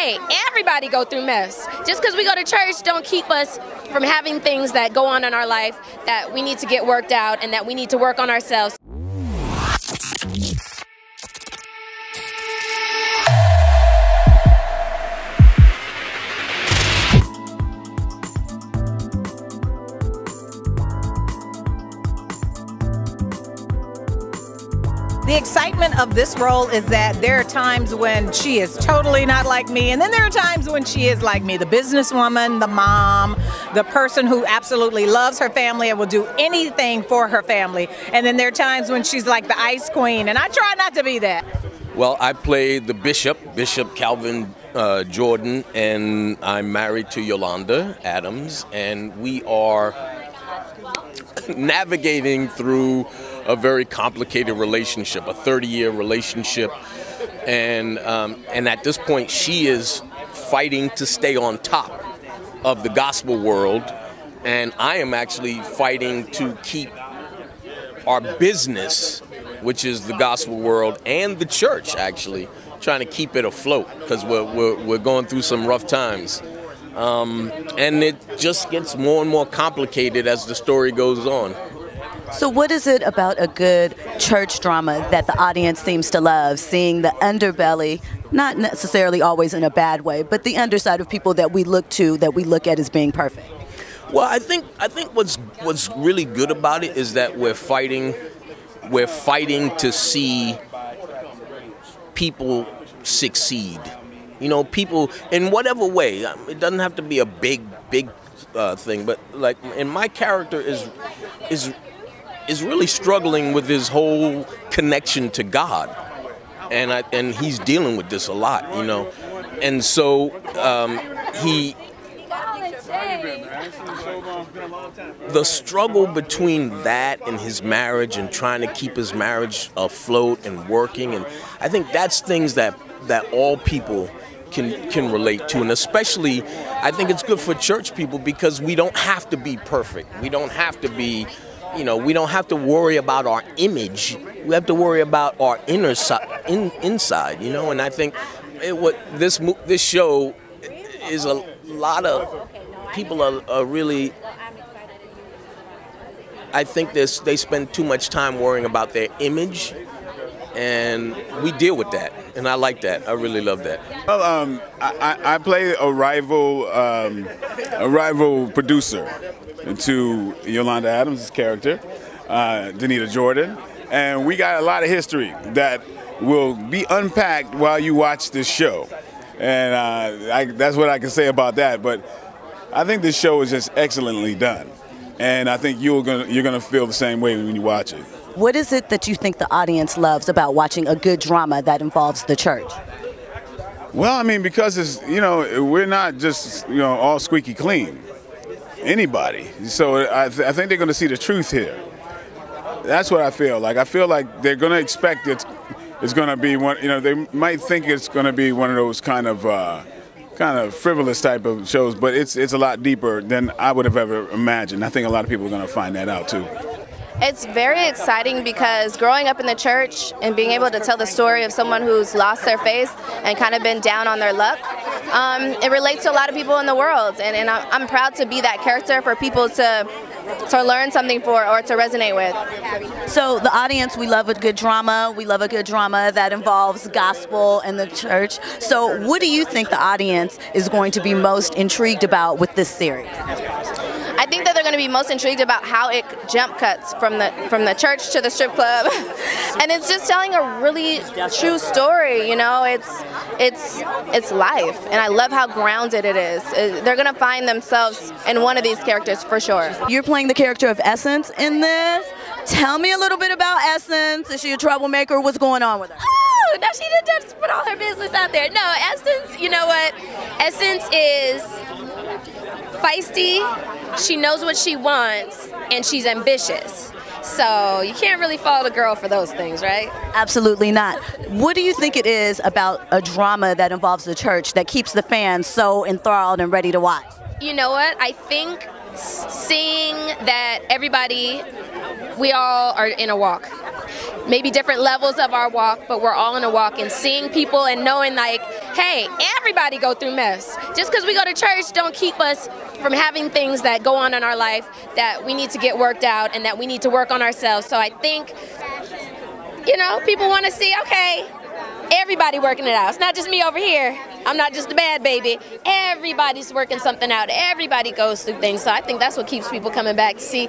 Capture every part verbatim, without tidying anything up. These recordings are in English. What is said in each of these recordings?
hey, everybody go through mess. Just because we go to church don't keep us from having things that go on in our life that we need to get worked out and that we need to work on ourselves. The excitement of this role is that there are times when she is totally not like me, and then there are times when she is like me. The businesswoman, the mom, the person who absolutely loves her family and will do anything for her family. And then there are times when she's like the ice queen, and I try not to be that. Well, I play the bishop, Bishop Calvin uh, Jordan, and I'm married to Yolanda Adams, and we are navigating through a very complicated relationship, a thirty-year relationship, and um, and at this point she is fighting to stay on top of the gospel world, and I am actually fighting to keep our business, which is the gospel world and the church, actually trying to keep it afloat because we're, we're, we're going through some rough times. Um, and it just gets more and more complicated as the story goes on. So what is it about a good church drama that the audience seems to love, seeing the underbelly, not necessarily always in a bad way, but the underside of people that we look to, that we look at as being perfect? Well, I think I think what's what's really good about it is that we're fighting we're fighting to see people succeed. You know, people in whatever way. It doesn't have to be a big, big uh, thing, but like, and my character is is is really struggling with his whole connection to God, and I, and he's dealing with this a lot, you know, and so um, he the struggle between that and his marriage and trying to keep his marriage afloat and working, and I think that's things that that all people can can relate to, and especially I think it's good for church people because we don't have to be perfect. We don't have to be, you know, we don't have to worry about our image. We have to worry about our inner side, in, inside, you know. And I think it, what this this show is, a lot of people are, are really, I think this they spend too much time worrying about their image. And we deal with that, and I like that. I really love that. Well, um, I, I play a rival, um, a rival producer to Yolanda Adams' character, uh, Denita Jordan, and we got a lot of history that will be unpacked while you watch this show, and uh, I, that's what I can say about that. But I think this show is just excellently done, and I think you're gonna you're gonna feel the same way when you watch it. What is it that you think the audience loves about watching a good drama that involves the church? Well, I mean, because it's, you know, we're not just, you know, all squeaky clean. Anybody. So I, th I think they're going to see the truth here. That's what I feel like. I feel like they're going to expect it's, it's going to be one, you know, they might think it's going to be one of those kind of, uh, kind of frivolous type of shows, but it's, it's a lot deeper than I would have ever imagined. I think a lot of people are going to find that out too. It's very exciting because growing up in the church and being able to tell the story of someone who's lost their faith and kind of been down on their luck, um, it relates to a lot of people in the world. And, and I'm proud to be that character for people to, to learn something for or to resonate with. So the audience, we love a good drama. We love a good drama that involves gospel and the church. So what do you think the audience is going to be most intrigued about with this series? I think that they're going to be most intrigued about how it jump cuts from the from the church to the strip club, and it's just telling a really true story. You know, it's it's it's life, and I love how grounded it is. They're going to find themselves in one of these characters for sure. You're playing the character of Essence in this. Tell me a little bit about Essence. Is she a troublemaker? What's going on with her? Oh, no, she didn't just put all her business out there. No, Essence. You know what? Essence is feisty. She knows what she wants, and she's ambitious. So you can't really fault a girl for those things, right? Absolutely not. What do you think it is about a drama that involves the church that keeps the fans so enthralled and ready to watch? You know what? I think seeing that everybody, we all are in a walk. Maybe different levels of our walk, but we're all in a walk. And seeing people and knowing, like, hey, everybody go through mess. Just because we go to church don't keep us from having things that go on in our life that we need to get worked out and that we need to work on ourselves. So I think, you know, people want to see, okay, everybody working it out. It's not just me over here. I'm not just the bad baby. Everybody's working something out. Everybody goes through things. So I think that's what keeps people coming back to see,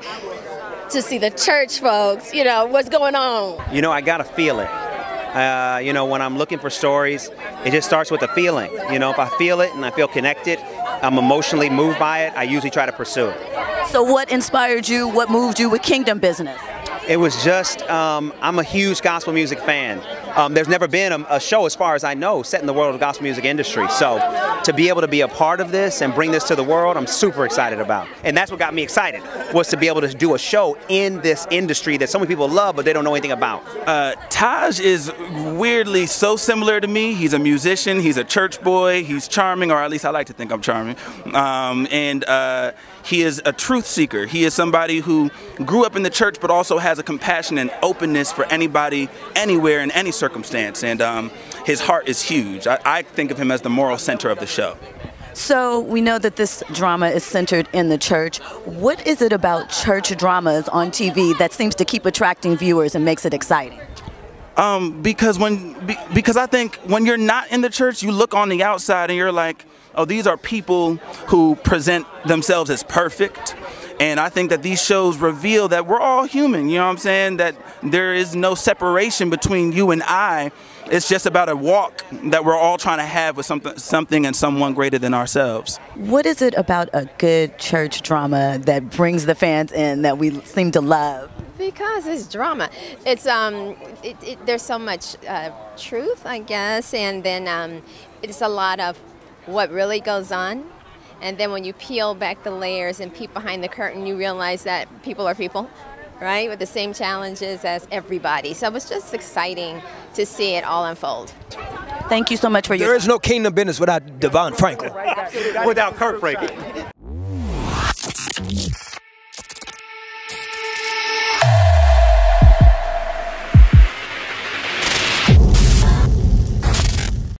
to see the church folks, you know, what's going on. You know, I gotta feel it. Uh, you know, when I'm looking for stories, it just starts with a feeling. You know, if I feel it and I feel connected, I'm emotionally moved by it, I usually try to pursue it. So what inspired you, what moved you with Kingdom Business? It was just, um, I'm a huge gospel music fan. Um, there's never been a, a show, as far as I know, set in the world of the gospel music industry. So to be able to be a part of this and bring this to the world, I'm super excited about. And that's what got me excited, was to be able to do a show in this industry that so many people love, but they don't know anything about. Uh, Taj is weirdly so similar to me. He's a musician, he's a church boy, he's charming, or at least I like to think I'm charming. Um, and uh, he is a truth seeker. He is somebody who grew up in the church, but also has a compassion and openness for anybody, anywhere, in any circumstance. And um, his heart is huge. I, I think of him as the moral center of the show. So we know that this drama is centered in the church. What is it about church dramas on T V that seems to keep attracting viewers and makes it exciting? Um, because when, be, because I think when you're not in the church, you look on the outside and you're like, oh, these are people who present themselves as perfect. And I think that these shows reveal that we're all human, you know what I'm saying? That there is no separation between you and I. It's just about a walk that we're all trying to have with something, something and someone greater than ourselves. What is it about a good church drama that brings the fans in that we seem to love? Because it's drama. It's um, it, it, there's so much uh, truth, I guess, and then um, it's a lot of what really goes on. And then when you peel back the layers and peep behind the curtain, you realize that people are people, right? With the same challenges as everybody. So it's just exciting to see it all unfold. Thank you so much for your time. There is no Kingdom Business without Devon Franklin, without Kirk Franklin.